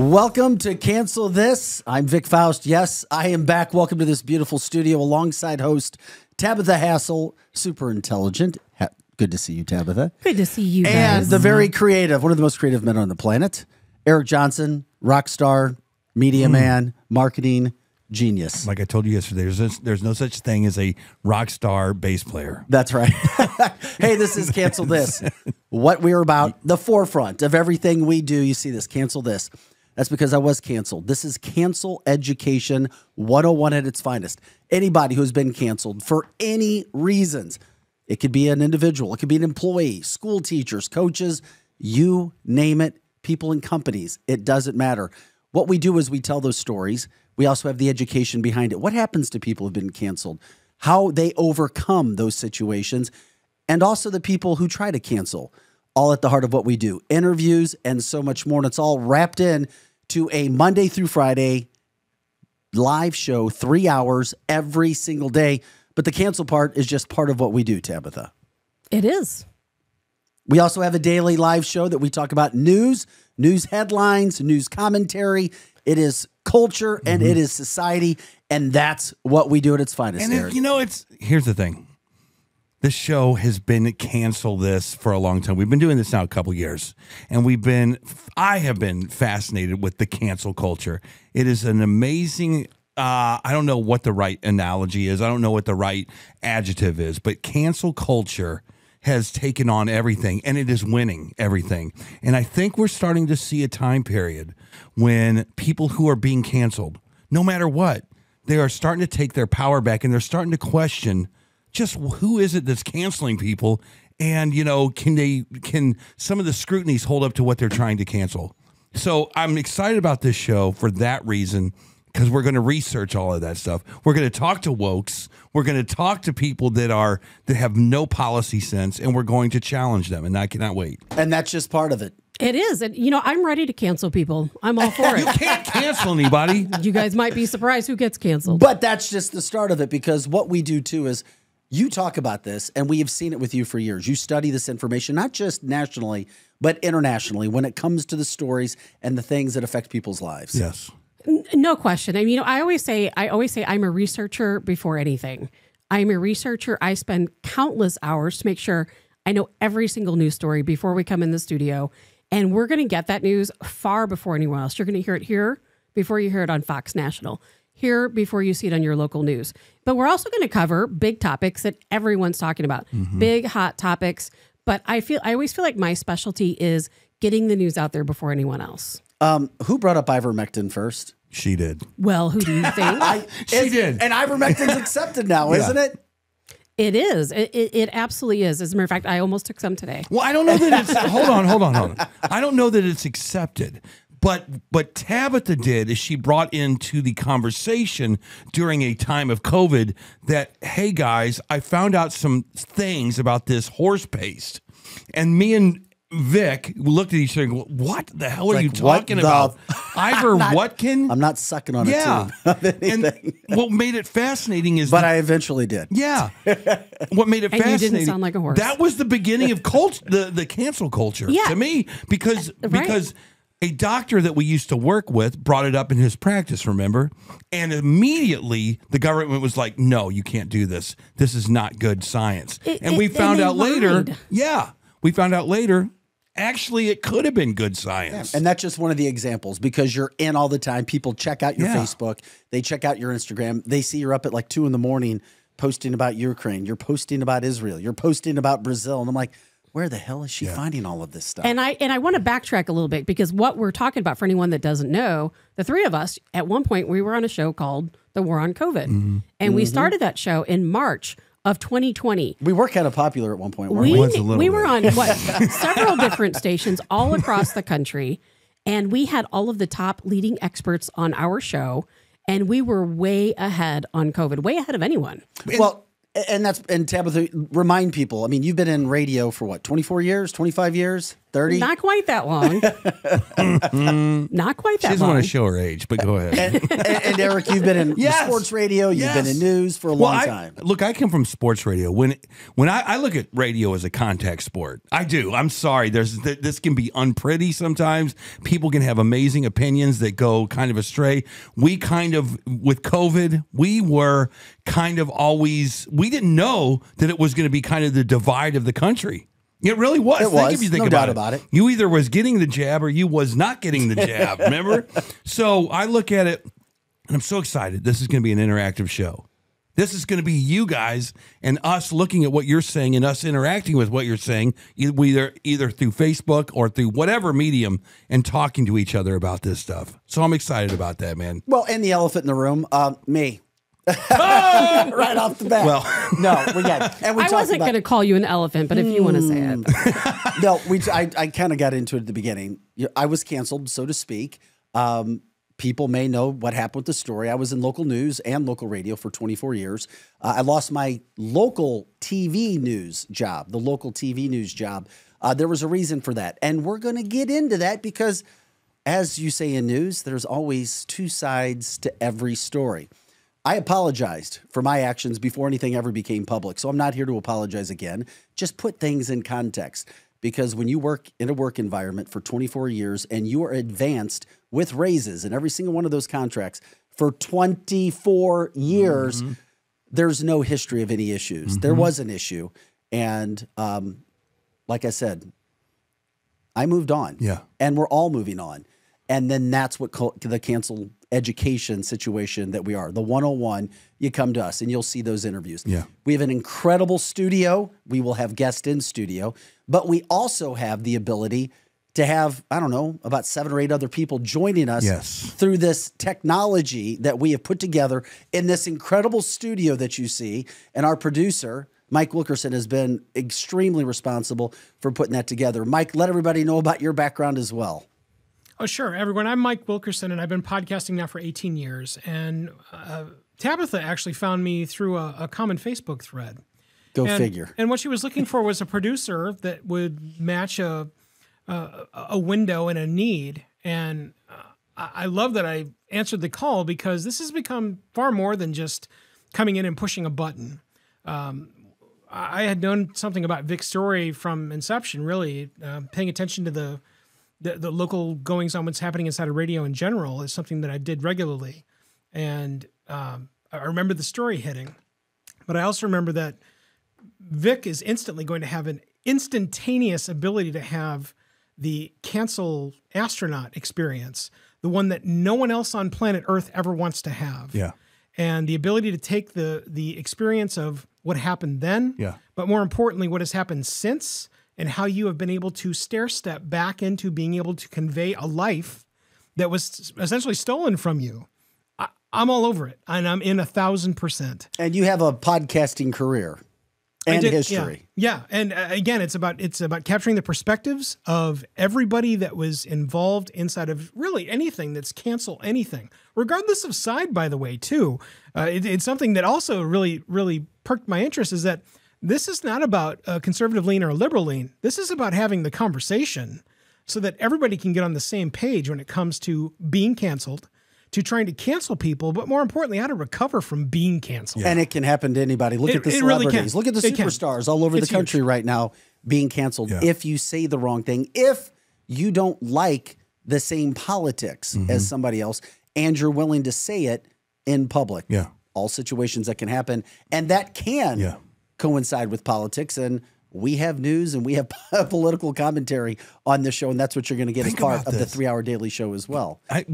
Welcome to Cancel This. I'm Vic Faust. Yes, I am back. Welcome to this beautiful studio alongside host Tabitha Hassel, super intelligent. Good to see you, Tabitha. Good to see you, guys. And the very creative, one of the most creative men on the planet, Eric Johnson, rock star, media man, marketing genius. Like I told you yesterday, there's no such thing as a rock star bass player. That's right. Hey, this is Cancel This. What we're about, the forefront of everything we do. You see this, Cancel This. That's because I was canceled. This is Cancel Education 101 at its finest. Anybody who's been canceled for any reasons. It could be an individual. It could be an employee, school teachers, coaches, you name it, people in companies. It doesn't matter. What we do is we tell those stories. We also have the education behind it. What happens to people who've been canceled? How they overcome those situations, and also the people who try to cancel. All at the heart of what we do. Interviews and so much more. And it's all wrapped in to a Monday through Friday live show, 3 hours every single day. But the cancel part is just part of what we do, Tabitha. It is. We also have a daily live show that we talk about news, news headlines, news commentary. It is culture and it is society. And that's what we do at its finest. And it, you know, here's the thing. This show has been Cancel This for a long time. We've been doing this now a couple years, and I have been fascinated with the cancel culture. It is an amazing, I don't know what the right analogy is. I don't know what the right adjective is, but cancel culture has taken on everything, and it is winning everything. And I think we're starting to see a time period when people who are being canceled, no matter what, they are starting to take their power back, and they're starting to question just who is it that's canceling people, and you know, can some of the scrutinies hold up to what they're trying to cancel? So I'm excited about this show for that reason, because we're going to research all of that stuff. We're going to talk to wokes. We're going to talk to people that have no policy sense, and we're going to challenge them. And I cannot wait. And that's just part of it. It is. And, you know, I'm ready to cancel people. I'm all for it. You can't cancel anybody. You guys might be surprised who gets canceled. But that's just the start of it, because what we do, too, is you talk about this, and we have seen it with you for years. You study this information, not just nationally, but internationally, when it comes to the stories and the things that affect people's lives. Yes. No question. I mean, you know, I always say I'm a researcher before anything. I'm a researcher. I spend countless hours to make sure I know every single news story before we come in the studio. And we're going to get that news far before anyone else. You're going to hear it here before you hear it on Fox National. Here before you see it on your local news. But we're also going to cover big topics that everyone's talking about, big hot topics. But I always feel like my specialty is getting the news out there before anyone else. Who brought up Ivermectin first? She did. Well, who do you think? She did. And Ivermectin's accepted now, isn't it? It is. It absolutely is. As a matter of fact, I almost took some today. Well, I don't know that it's... hold on. I don't know that it's accepted. But Tabitha did is she brought into the conversation during a time of COVID that, hey, guys, I found out some things about this horse paste. And me and Vic looked at each other and go, what the hell are you talking about? Ivermectin? I'm not sucking on it, too. And what made it fascinating is... But I eventually did. Yeah. What made it fascinating... You didn't sound like a horse. That was the beginning of the cancel culture to me, because... Right. Because a doctor that we used to work with brought it up in his practice, remember? And immediately the government was like, no, you can't do this. This is not good science. And we found out later, actually, it could have been good science. Yeah. And that's just one of the examples, because you're in all the time. People check out your Facebook. They check out your Instagram. They see you're up at like 2 in the morning posting about Ukraine. You're posting about Israel. You're posting about Brazil. And I'm like, where the hell is she finding all of this stuff? And I want to backtrack a little bit, because what we're talking about, for anyone that doesn't know, the three of us, at one point, we were on a show called The War on COVID. And we started that show in March of 2020. We were kind of popular at one point, weren't we? We were on several different stations all across the country. And we had all of the top leading experts on our show. And we were way ahead on COVID, way ahead of anyone. Well, And that's, and Tabitha, remind people, I mean, you've been in radio for what, 24 years, 25 years, 30? Not quite that long. Not quite that long. She doesn't want to show her age, but go ahead. And Eric, you've been in sports radio. You've been in news for a long time. Look, I come from sports radio. When I look at radio as a contact sport, I do. I'm sorry. This can be unpretty sometimes. People can have amazing opinions that go kind of astray. We kind of, with COVID, we were kind of always... We didn't know that it was going to be kind of the divide of the country. It really was. It was. If you think about it. You either was getting the jab or you was not getting the jab, remember? So I look at it, and I'm so excited. This is going to be an interactive show. This is going to be you guys and us looking at what you're saying and us interacting with what you're saying, either through Facebook or through whatever medium, and talking to each other about this stuff. So I'm excited about that, man. Well, and the elephant in the room, me. Right off the bat. Well, no, we got. And we I wasn't going to call you an elephant, but if you want to say it, no, I kind of got into it at the beginning. I was canceled, so to speak. People may know what happened with the story. I was in local news and local radio for 24 years. I lost my local TV news job. The local TV news job. There was a reason for that, and we're going to get into that because, as you say in news, there's always two sides to every story. I apologized for my actions before anything ever became public, so I'm not here to apologize again. Just put things in context, because when you work in a work environment for 24 years and you are advanced with raises in every single one of those contracts for 24 years, there's no history of any issues. There was an issue, and like I said, I moved on, and we're all moving on. And then that's what the cancel education situation that we are. The 101, you come to us and you'll see those interviews. Yeah. We have an incredible studio. We will have guests in studio, but we also have the ability to have, I don't know, about 7 or 8 other people joining us through this technology that we have put together in this incredible studio that you see. And our producer, Mike Wilkerson, has been extremely responsible for putting that together. Mike, let everybody know about your background as well. Oh, sure, everyone. I'm Mike Wilkerson, and I've been podcasting now for 18 years. And Tabitha actually found me through a common Facebook thread. Go figure. And what she was looking for was a producer that would match a window and a need. And I love that I answered the call, because this has become far more than just coming in and pushing a button. I had known something about Vic's story from inception, really, paying attention to the local goings on, what's happening inside of radio in general, is something that I did regularly. And I remember the story hitting, but I also remember that Vic is instantly going to have an instantaneous ability to have the cancel astronaut experience, the one that no one else on planet Earth ever wants to have. Yeah. And the ability to take the experience of what happened then, but more importantly, what has happened since, and how you have been able to stair-step back into being able to convey a life that was essentially stolen from you. I'm all over it, and I'm in 1,000%. And you have a podcasting career and history. Yeah, and again, it's about capturing the perspectives of everybody that was involved inside of really anything that's cancel anything, regardless of side, by the way, too. It's something that also really, really perked my interest, is that this is not about a conservative lean or a liberal lean. This is about having the conversation so that everybody can get on the same page when it comes to being canceled, to trying to cancel people, but more importantly, how to recover from being canceled. Yeah. And it can happen to anybody. Look at the celebrities. Really, look at the superstars all over the country right now being canceled if you say the wrong thing, if you don't like the same politics as somebody else, and you're willing to say it in public. Yeah. All situations that can happen, and that can coincide with politics, and we have news and we have political commentary on this show, and that's what you're going to get as part of the 3-hour daily show as well. As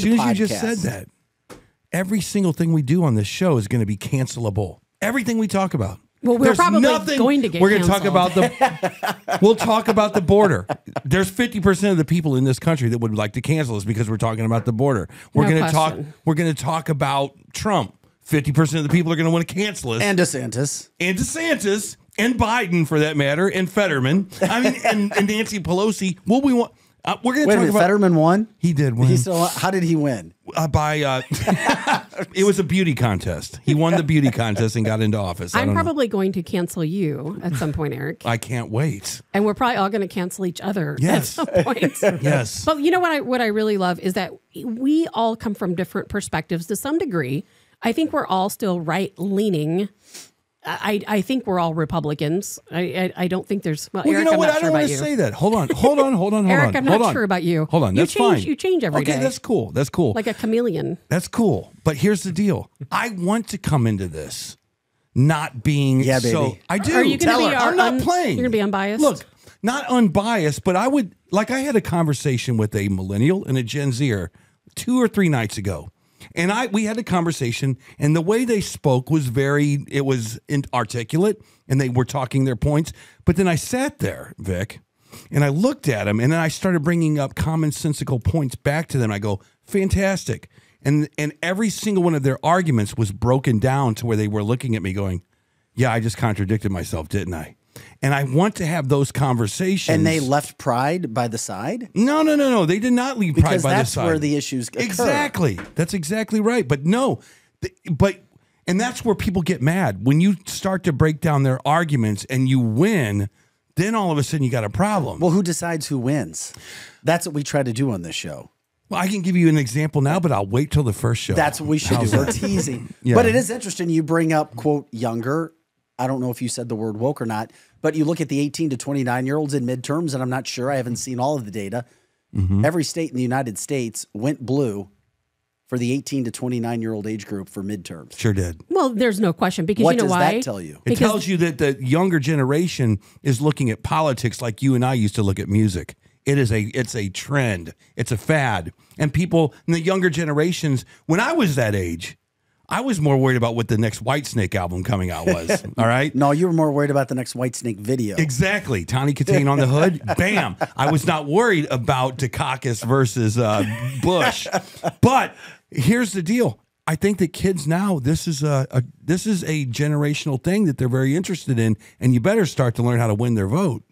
soon as you just said that, every single thing we do on this show is going to be cancelable. Everything we talk about. Well, we're probably going to get canceled. We're going to talk about the. We'll talk about the border. There's 50% of the people in this country that would like to cancel us because we're talking about the border. We're going to talk. We're going to talk about Trump. 50% of the people are going to want to cancel us. And DeSantis. And DeSantis. And Biden, for that matter. And Fetterman. I mean, and Nancy Pelosi. What we want. We're going to talk about Fetterman won. He did win. He still, how did he win? It was a beauty contest. He won the beauty contest and got into office. I'm probably going to cancel you at some point, Eric. I can't wait. And we're probably all going to cancel each other at some point. Yes. But you know what I really love is that we all come from different perspectives to some degree. I think we're all still right-leaning. I think we're all Republicans. I don't think there's... Well, Eric, you know what? I don't want to say that. Hold on. Eric, I'm not sure about you. Hold on. That's fine. You change every day. Okay, that's cool. That's cool. Like a chameleon. That's cool. But here's the deal. I want to come into this not being... Yeah, baby. So, I do. Are you gonna be I'm not playing. You're going to be unbiased? Look, not unbiased, but I would... Like, I had a conversation with a millennial and a Gen Zer 2 or 3 nights ago. And we had a conversation, and the way they spoke was very, it was inarticulate, and they were talking their points. But then I sat there, Vic, and I looked at them, and then I started bringing up commonsensical points back to them. I go, fantastic. And every single one of their arguments was broken down to where they were looking at me going, yeah, I just contradicted myself, didn't I? And I want to have those conversations. And they left pride by the side? No. They did not leave pride by the side. Because that's where the issues occur. Exactly. That's exactly right. But no, and that's where people get mad. When you start to break down their arguments and you win, then all of a sudden you got a problem. Well, who decides who wins? That's what we try to do on this show. Well, I can give you an example now, but I'll wait till the first show. That's what we should do. We're teasing. Yeah. But it is interesting. You bring up, quote, younger. I don't know if you said the word woke or not, but you look at the 18 to 29-year-olds in midterms, and I'm not sure. I haven't seen all of the data. Mm-hmm. Every state in the United States went blue for the 18 to 29-year-old age group for midterms. Sure did. Well, there's no question because you know why? What does that tell you? It tells you that the younger generation is looking at politics like you and I used to look at music. It's a trend. It's a fad. And people in the younger generations, when I was that age, I was more worried about what the next Whitesnake album coming out was, all right? No, you were more worried about the next Whitesnake video. Exactly. Tawny Katane on the Hood, bam. I was not worried about Dukakis versus Bush. But here's the deal. I think that kids now, this is a generational thing that they're very interested in, and you better start to learn how to win their vote.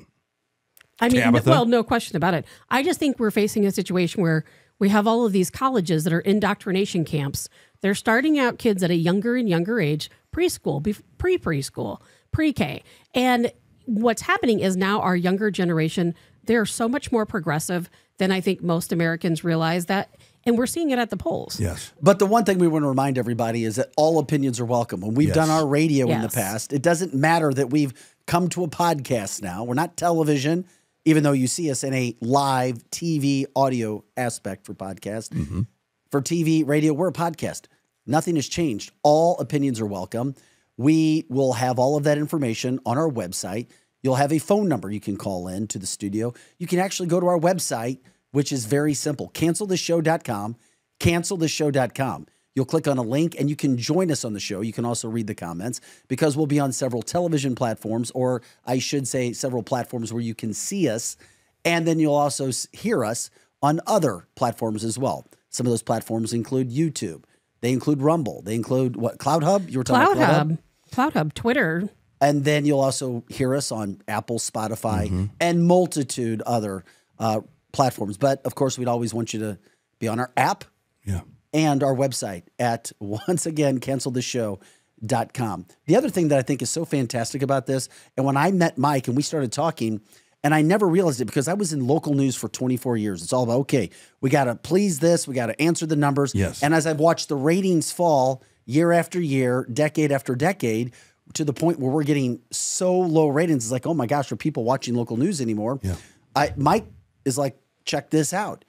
I mean, well, no question about it. I just think we're facing a situation where we have all of these colleges that are indoctrination camps. They're starting out kids at a younger and younger age, preschool, pre-preschool, pre-K. And what's happening is now our younger generation, they're so much more progressive than I think most Americans realize that. And we're seeing it at the polls. Yes. But the one thing we want to remind everybody is that all opinions are welcome. When we've done our radio in the past, it doesn't matter that we've come to a podcast now. We're not television. Even though you see us in a live TV audio aspect for podcast, for TV, radio, we're a podcast. Nothing has changed. All opinions are welcome. We will have all of that information on our website. You'll have a phone number you can call in to the studio. You can actually go to our website, which is very simple, canceltheshow.com, canceltheshow.com. You'll click on a link, and you can join us on the show. You can also read the comments because we'll be on several television platforms, or I should say several platforms where you can see us, and then you'll also hear us on other platforms as well. Some of those platforms include YouTube. They include Rumble. They include, what, CloudHub? You were talking about CloudHub. CloudHub, Twitter. And then you'll also hear us on Apple, Spotify, and multitude other platforms. But, of course, we'd always want you to be on our app. Yeah. And our website at, once again, canceltheshow.com. The other thing that I think is so fantastic about this, and when I met Mike and we started talking, and I never realized it because I was in local news for 24 years. It's all about, okay, we got to please this. We got to answer the numbers. Yes. And as I've watched the ratings fall year after year, decade after decade, to the point where we're getting so low ratings, it's like, oh my gosh, are people watching local news anymore? Yeah. Mike is like, check this out.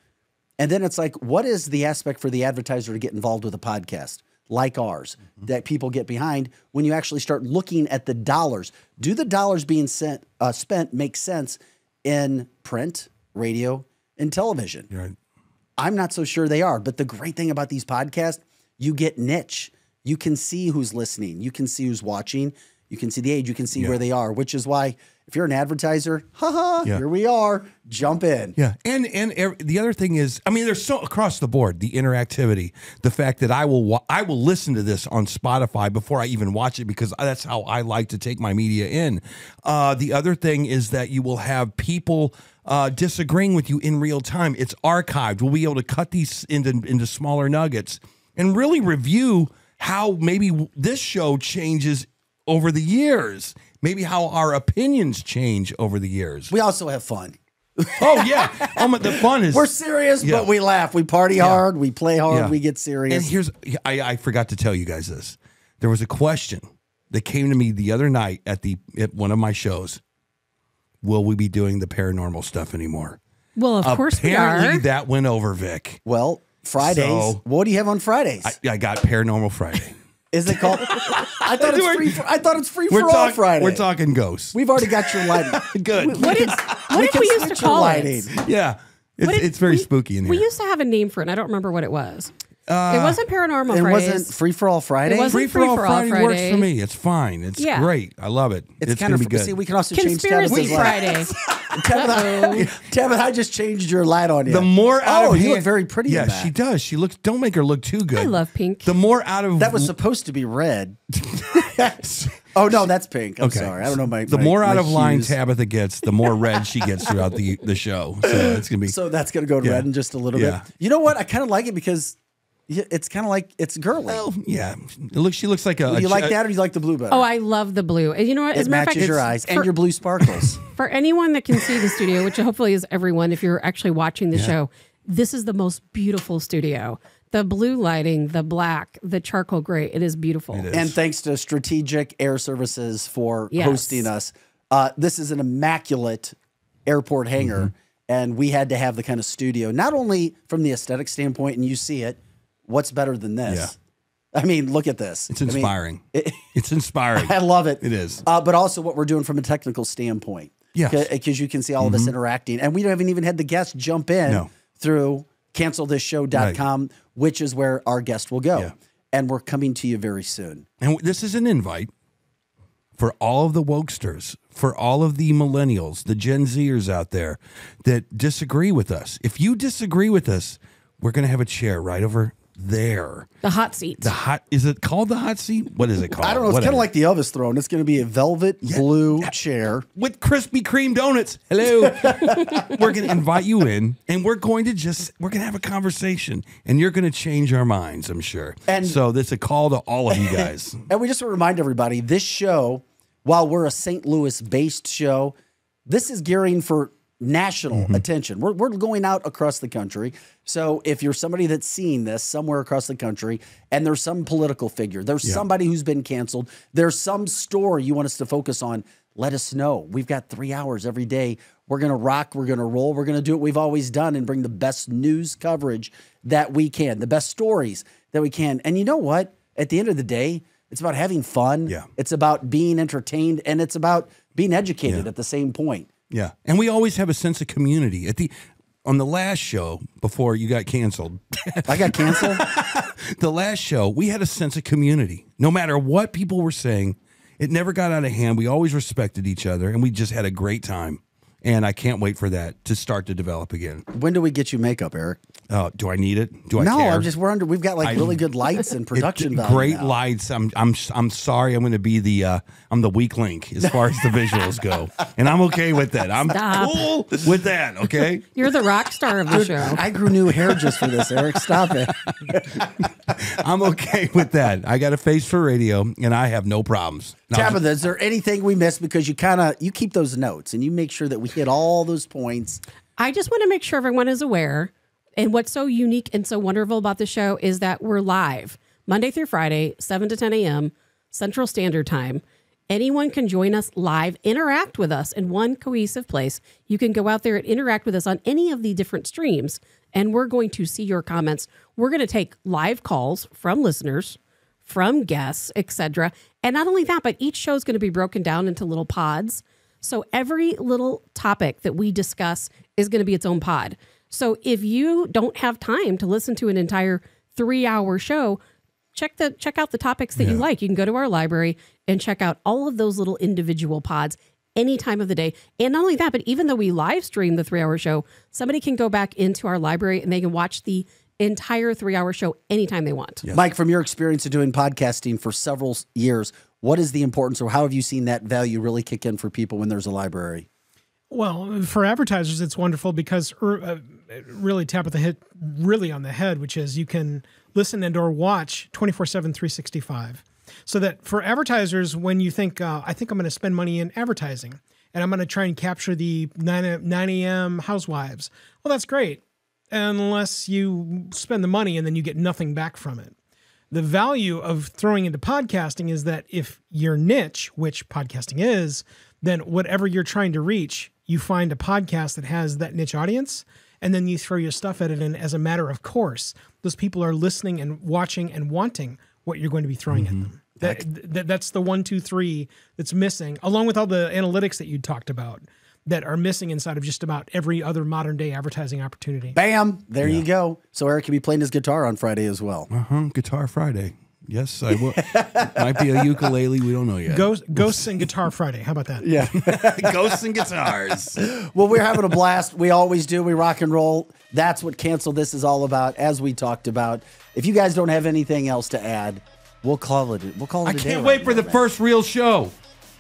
And then it's like, what is the aspect for the advertiser to get involved with a podcast like ours that people get behind when you actually start looking at the dollars? Do the dollars being spent make sense in print, radio, and television? Right. I'm not so sure they are. But the great thing about these podcasts, you get niche. You can see who's listening. You can see who's watching. You can see the age. You can see where they are, which is why if you're an advertiser, here we are, jump in. Yeah, and the other thing is, I mean, there's so across the board, the interactivity, the fact that I will listen to this on Spotify before I even watch it because that's how I like to take my media in. The other thing is that you will have people disagreeing with you in real time. It's archived. We'll be able to cut these into smaller nuggets and really review how maybe this show changes over the years, maybe how our opinions change over the years. We also have fun. Oh, yeah. The fun is... We're serious, yeah. But we laugh. We party hard. We play hard. Yeah. We get serious. And here's... I forgot to tell you guys this. There was a question that came to me the other night at one of my shows. Will we be doing the paranormal stuff anymore? Well, of course we are. Apparently that went over, Vic. Well, Fridays. So, what do you have on Fridays? I got Paranormal Friday. Is it called? I thought it's free. I thought it's free for all Friday. We're talking ghosts. We've already got your lighting. Good. What if we used to call it? Yeah, it's very spooky in here. We used to have a name for it. And I don't remember what it was. It wasn't Paranormal Friday. It wasn't Free for All Friday. It wasn't free for all Friday works for me. It's fine. It's great. I love it. It's kind of good. See, we can also change Tabitha's Friday. Tabitha, I just changed your light on you. The more out of hand, you look very pretty. Yeah, in that. She does. She looks. Don't make her look too good. I love pink. The more out of that was supposed to be red. Oh no, that's pink. I'm sorry. I don't know the more out of line Tabitha gets, the more red she gets throughout the show. So it's gonna be. So that's gonna go red in just a little bit. You know what? I kind of like it because. Yeah, it's kind of like it's girly. Well, yeah, she looks like a. Do you like that, or do you like the blue better? Oh, I love the blue. And you know what? It matches your eyes and your blue sparkles. For anyone that can see the studio, which hopefully is everyone, if you're actually watching the show, this is the most beautiful studio. The blue lighting, the black, the charcoal gray, it is beautiful. It is. And thanks to Strategic Air Services for hosting us. This is an immaculate airport hangar, and we had to have the kind of studio, not only from the aesthetic standpoint, and you see it. What's better than this? Yeah. I mean, look at this. It's inspiring. I mean, it's inspiring. I love it. It is. But also what we're doing from a technical standpoint. Yeah. Because you can see all of us interacting. And we haven't even had the guests jump in through canceltheshow.com, which is where our guest will go. Yeah. And we're coming to you very soon. And this is an invite for all of the wokesters, for all of the millennials, the Gen Zers out there that disagree with us. If you disagree with us, we're going to have a chair right over there. The hot seat. Is it called the hot seat? What is it called? I don't know. It's kind of like the Elvis throne. It's going to be a velvet blue chair. With Krispy Kreme donuts. Hello. We're going to invite you in, and we're going to have a conversation, and you're going to change our minds, I'm sure. And so that's a call to all of you guys. And we just want to remind everybody, this show, while we're a St. Louis-based show, this is gearing for national attention. We're going out across the country. So if you're somebody that's seeing this somewhere across the country and there's some political figure, there's somebody who's been canceled, there's some story you want us to focus on, let us know. We've got 3 hours every day. We're going to rock. We're going to roll. We're going to do what we've always done and bring the best news coverage that we can, the best stories that we can. And you know what? At the end of the day, it's about having fun. Yeah. It's about being entertained, and it's about being educated at the same point. Yeah, and we always have a sense of community. On the last show, before you got canceled. I got canceled? The last show, we had a sense of community. No matter what people were saying, it never got out of hand. We always respected each other, and we just had a great time. And I can't wait for that to start to develop again. When do we get you makeup, Eric? Do I need it? Do I care? No, I'm just we've got like really good lights and production value. Great lights. I'm sorry. I'm going to be the I'm the weak link as far as the visuals go, and I'm okay with that. I'm cool with that. Okay. You're the rock star of the show. I grew new hair just for this, Eric. Stop it. I'm okay with that. I got a face for radio, and I have no problems. No, Tabitha, is there anything we missed? Because you you keep those notes, and you make sure that we hit all those points. I just want to make sure everyone is aware. And what's so unique and so wonderful about the show is that we're live Monday through Friday, 7 to 10 a.m. Central Standard Time. Anyone can join us live, interact with us in one cohesive place. You can go out there and interact with us on any of the different streams, and we're going to see your comments. We're going to take live calls from listeners, from guests, etc. And not only that, but each show is going to be broken down into little pods. So every little topic that we discuss is going to be its own pod. So if you don't have time to listen to an entire 3-hour show, check out the topics that you like. You can go to our library and check out all of those little individual pods any time of the day. And not only that, but even though we live stream the 3-hour show, somebody can go back into our library and they can watch the entire 3-hour show anytime they want. Yes. Mike, from your experience of doing podcasting for several years, what is the importance, or how have you seen that value really kick in for people when there's a library? Well, for advertisers, it's wonderful because really Tabitha hit really on the head, which is you can listen and or watch 24/7, 365. So that for advertisers, when you think, I think I'm going to spend money in advertising and I'm going to try and capture the 9 a.m. housewives. Well, that's great, unless you spend the money and then you get nothing back from it. The value of throwing into podcasting is that if your niche, which podcasting is, then whatever you're trying to reach, you find a podcast that has that niche audience, and then you throw your stuff at it. And as a matter of course, those people are listening and watching and wanting what you're going to be throwing at them. That's the 1, 2, 3 that's missing, along with all the analytics that you talked about that are missing inside of just about every other modern day advertising opportunity. Bam! There you go. So Eric can be playing his guitar on Friday as well. Guitar Friday. Yes, I will. Might be a ukulele. We don't know yet. Ghosts and Guitar Friday. How about that? Yeah. Ghosts and guitars. Well, we're having a blast. We always do. We rock and roll. That's what Cancel This is all about, as we talked about. If you guys don't have anything else to add, we'll call it. We'll call it. I can't wait for the first real show.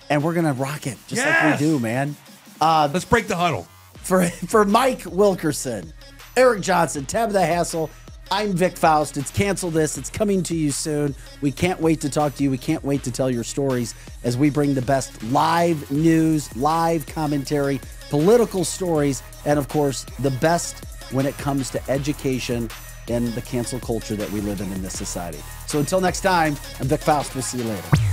And we're gonna rock it just like we do, man. Let's break the huddle. For Mike Wilkerson, Eric Johnson, Tabitha Hassel, I'm Vic Faust. It's Cancel This. It's coming to you soon. We can't wait to talk to you. We can't wait to tell your stories as we bring the best live news, live commentary, political stories, and of course, the best when it comes to education and the cancel culture that we live in this society. So until next time, I'm Vic Faust. We'll see you later.